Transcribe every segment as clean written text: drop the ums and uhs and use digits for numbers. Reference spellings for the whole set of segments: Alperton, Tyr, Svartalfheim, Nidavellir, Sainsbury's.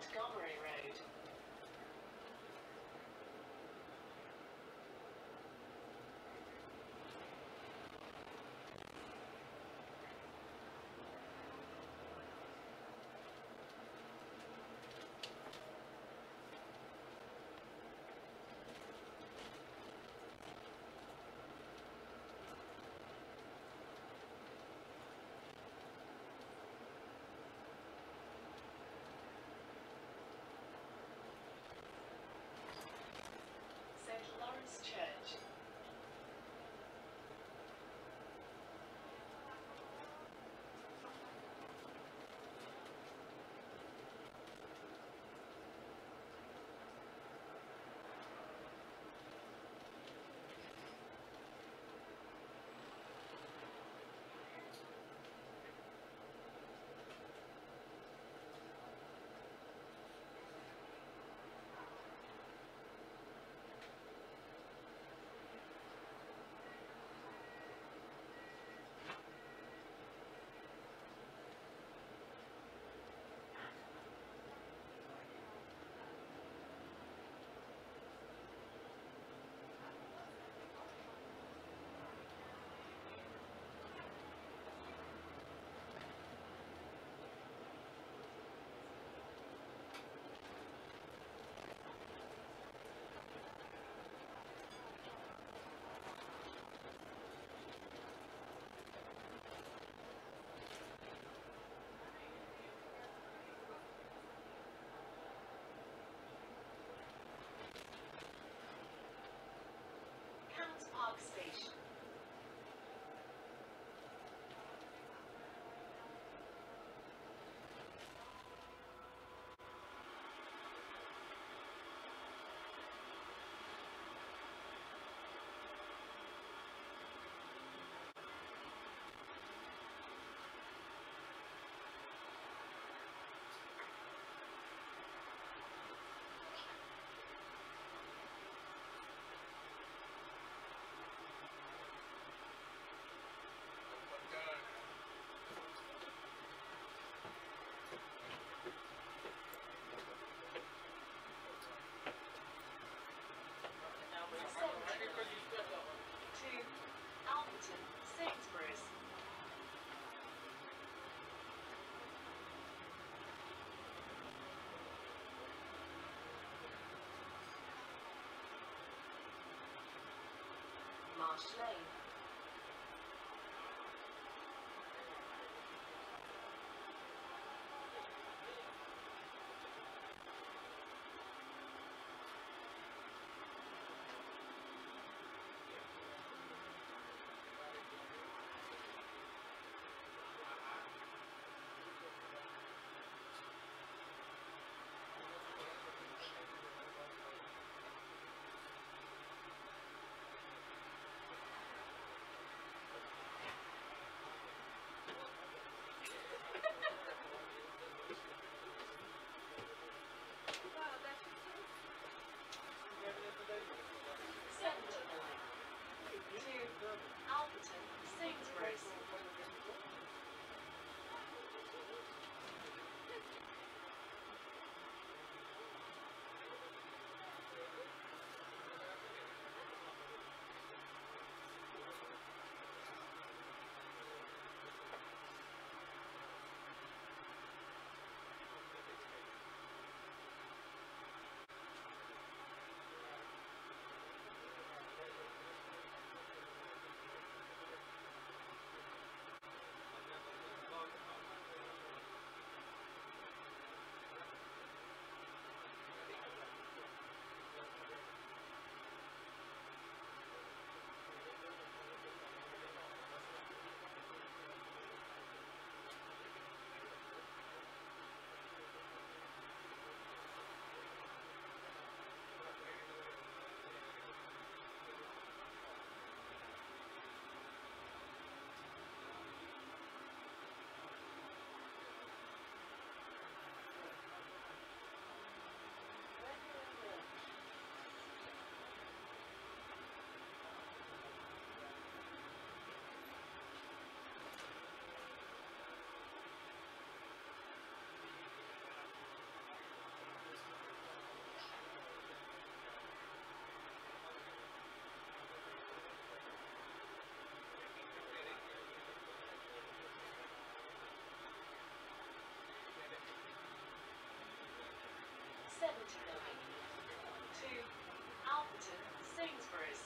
Montgomery Road. Church. Station. To Alperton, Sainsbury's. Marsh Lane. to Alperton, Sainsbury's. Sainsbury's.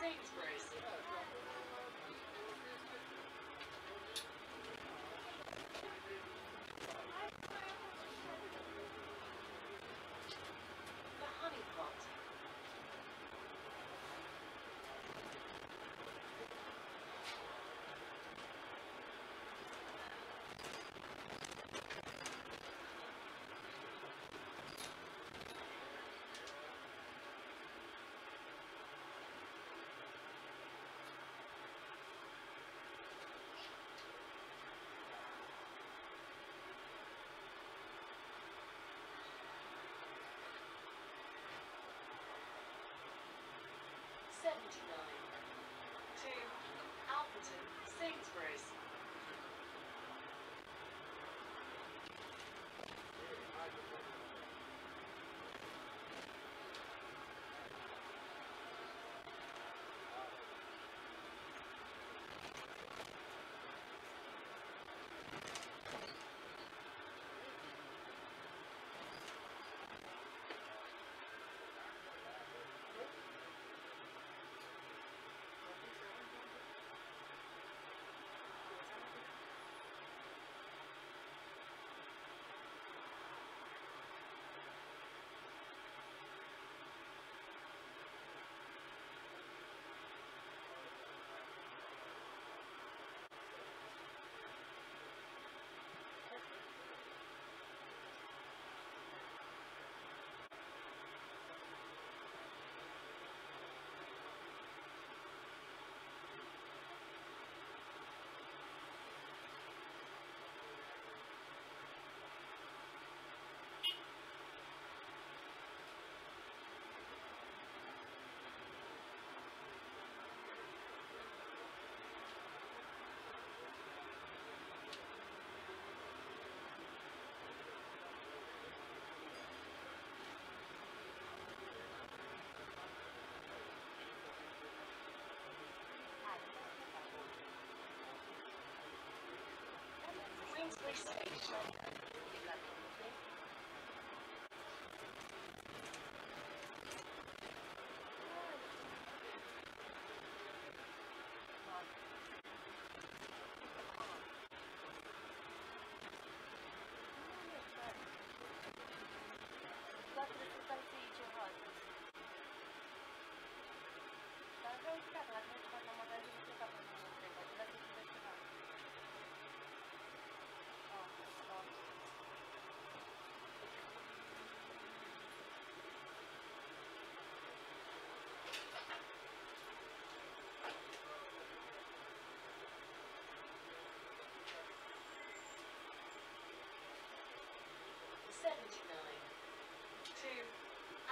Sainsbury's.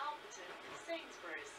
Alperton, Sainsbury's. Sainsbury's.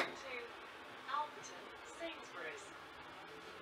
To Alperton, Sainsbury's.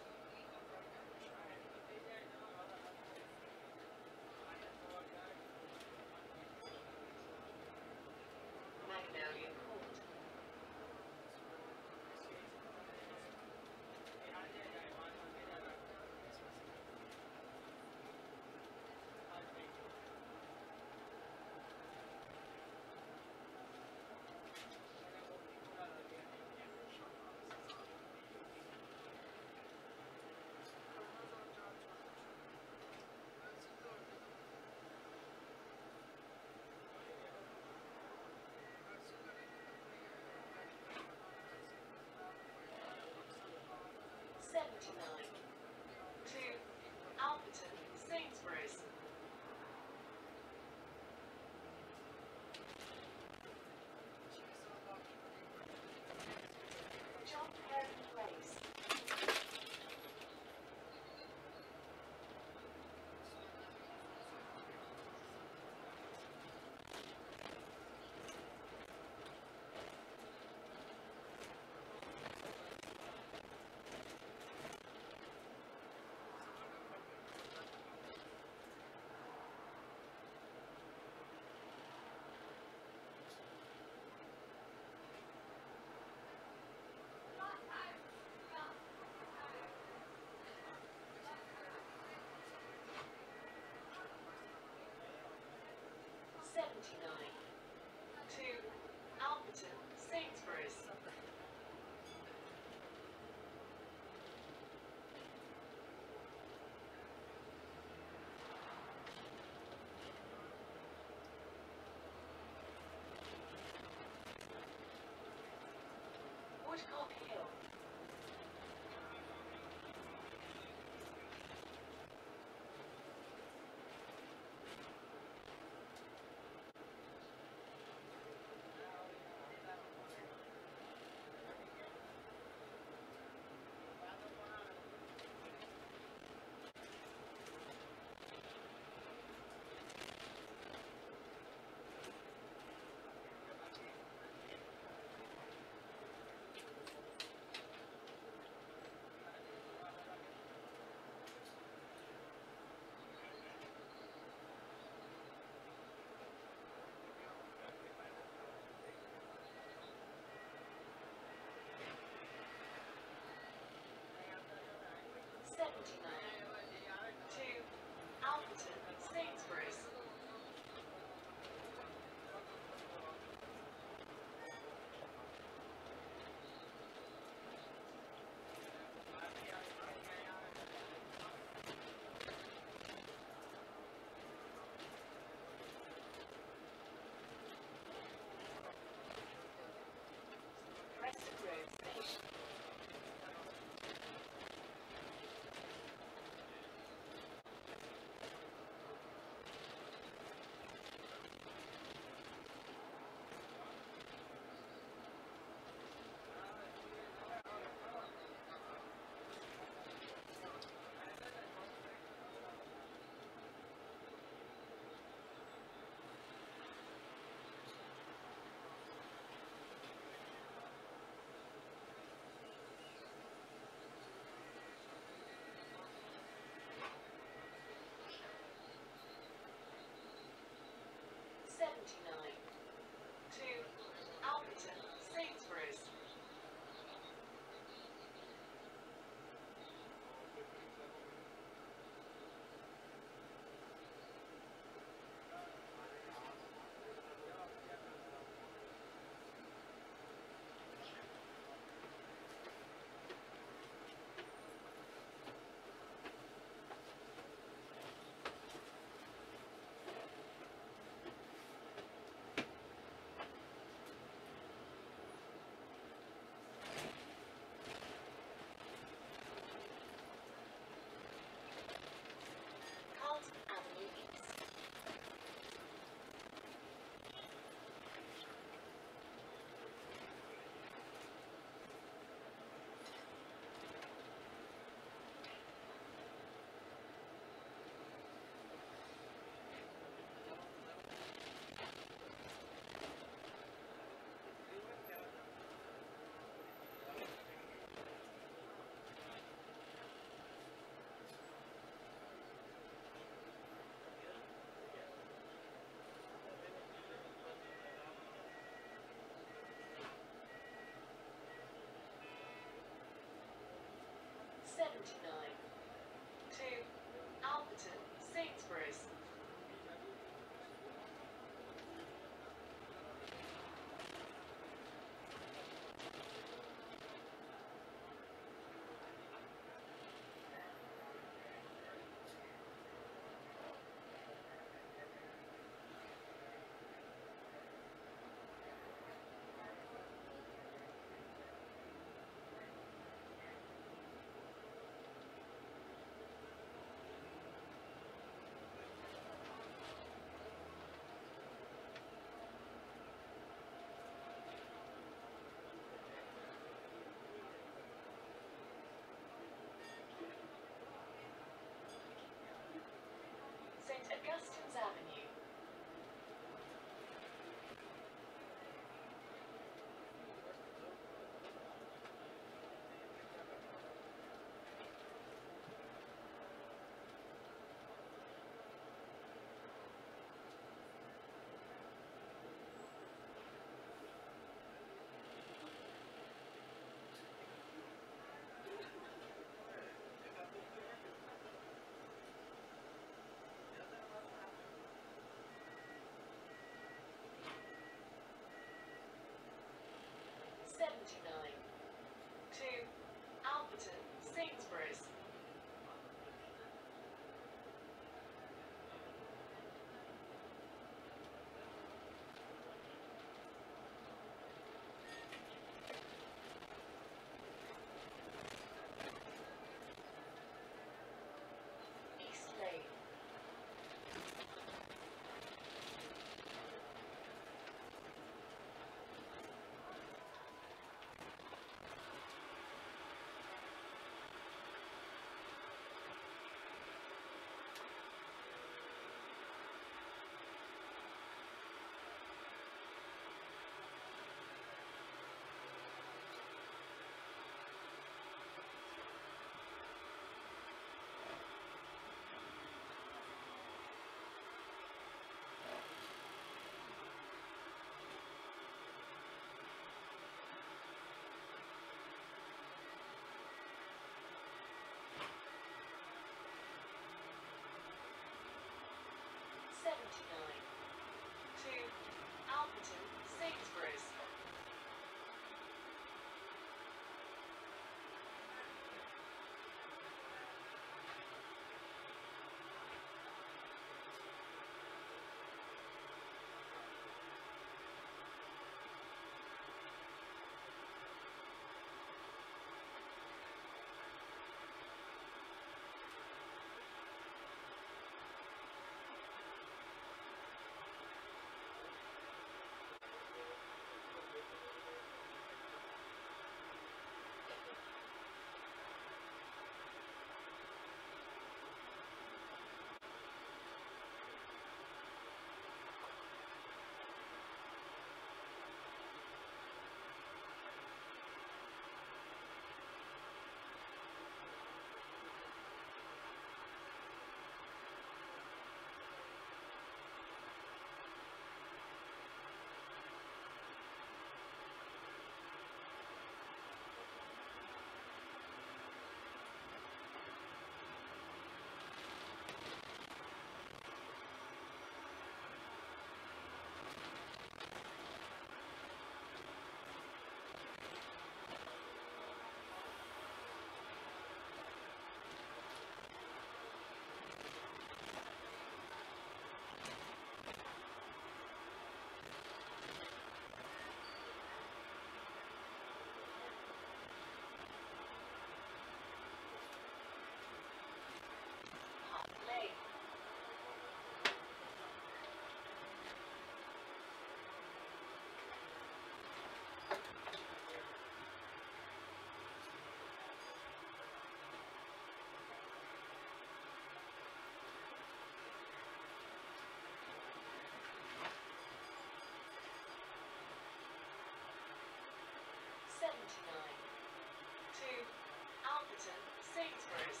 Sainsbury's.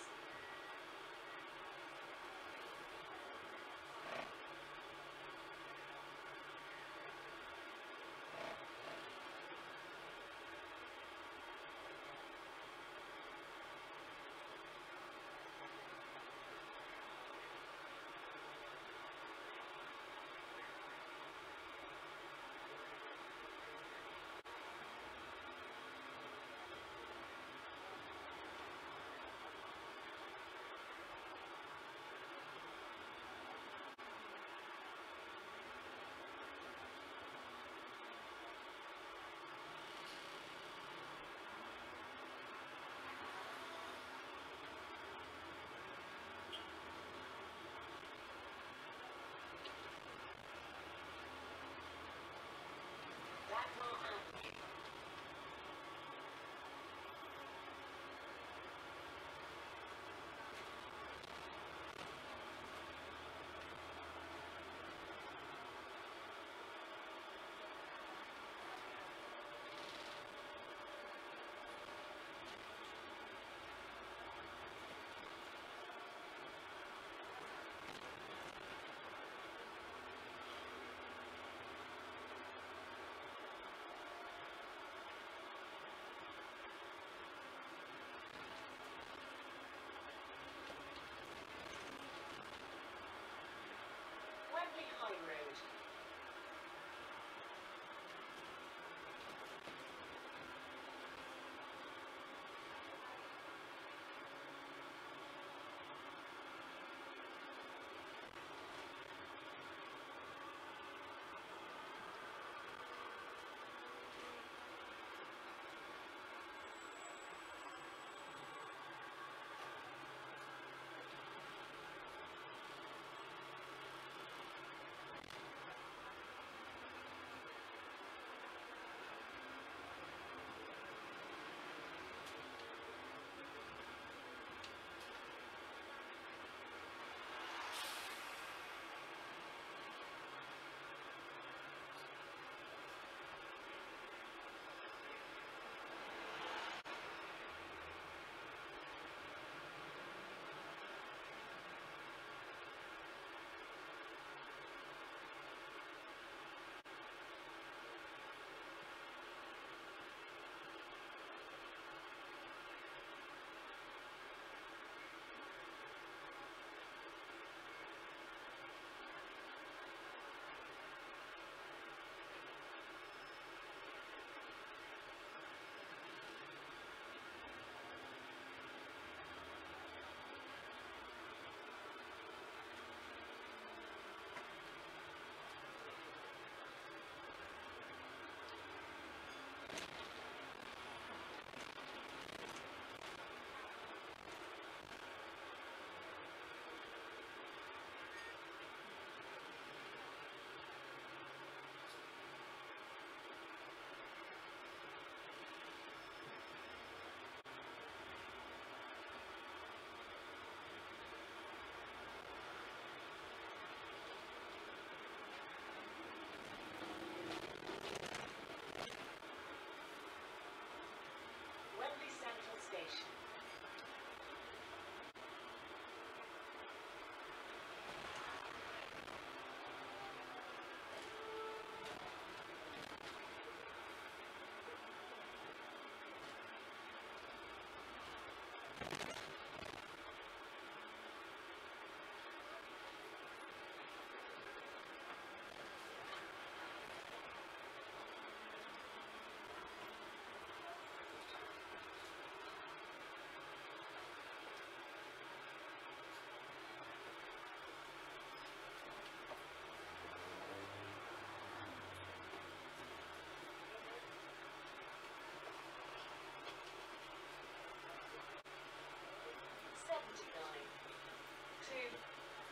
To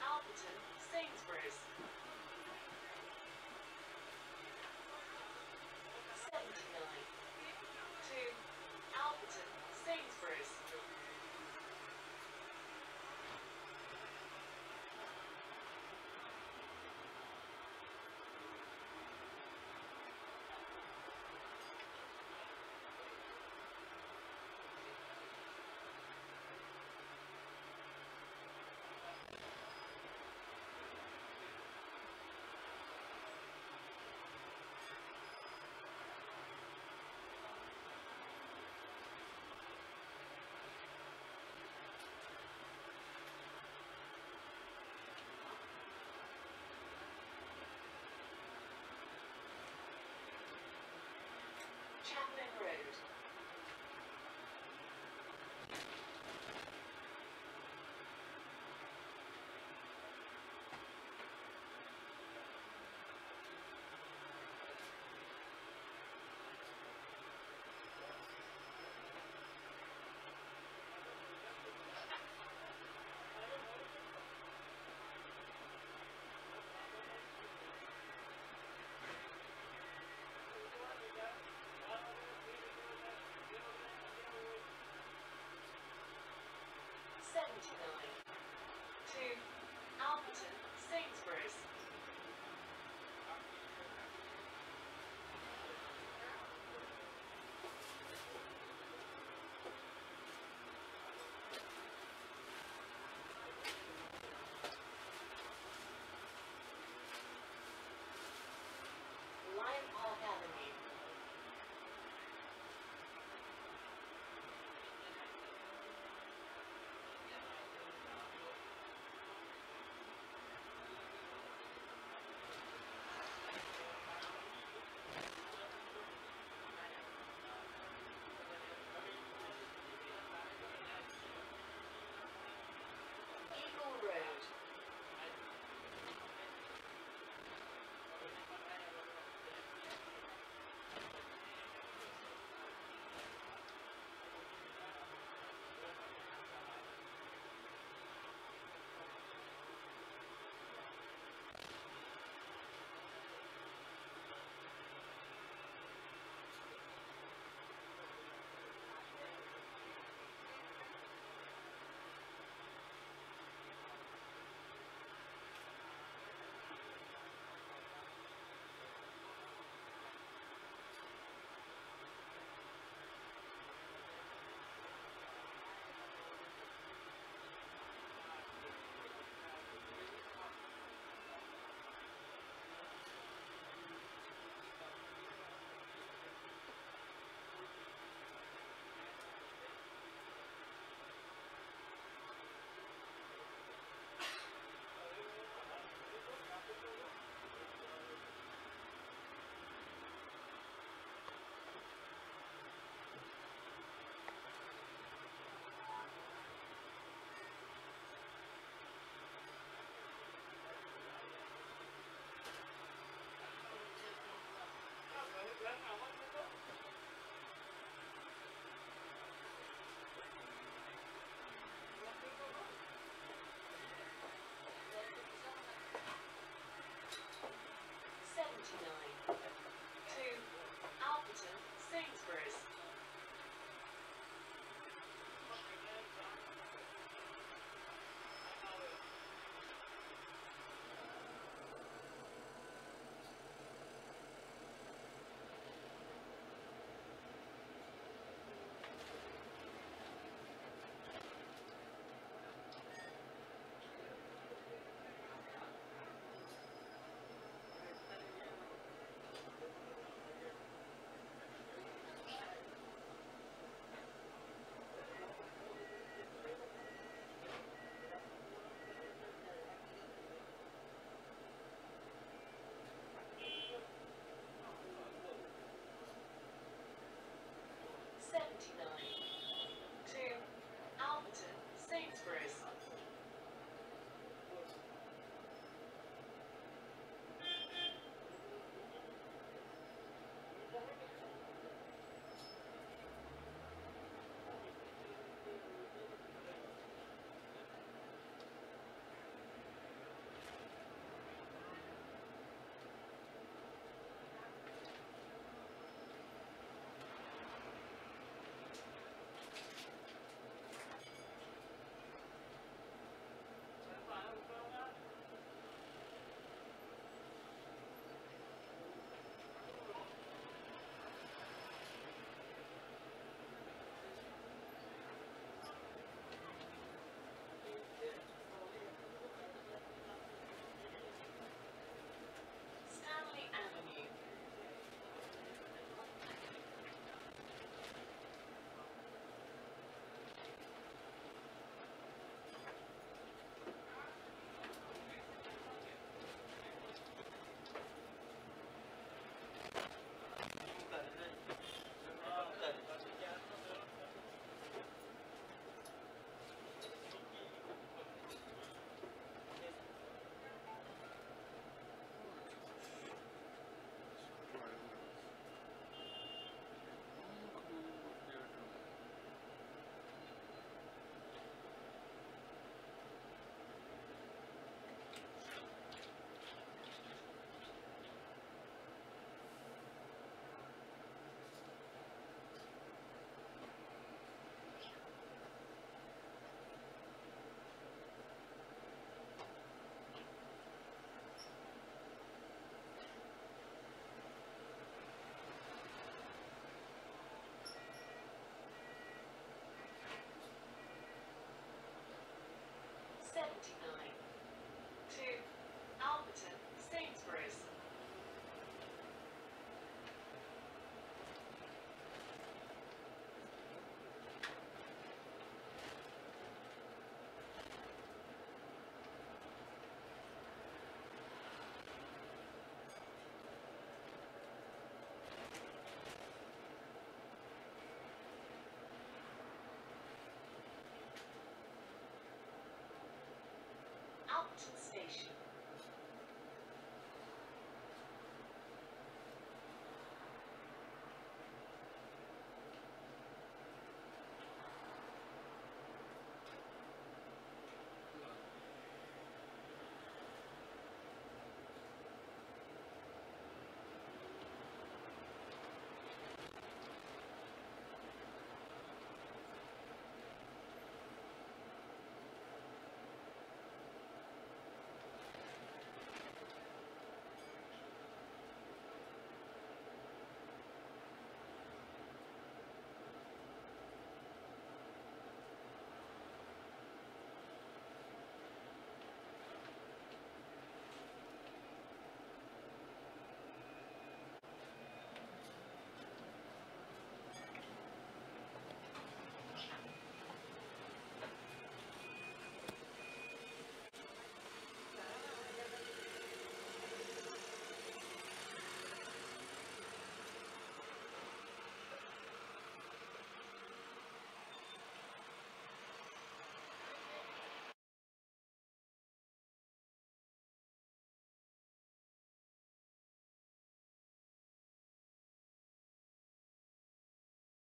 Alperton, Sainsbury's. 79. To Alperton, Sainsbury's. 79.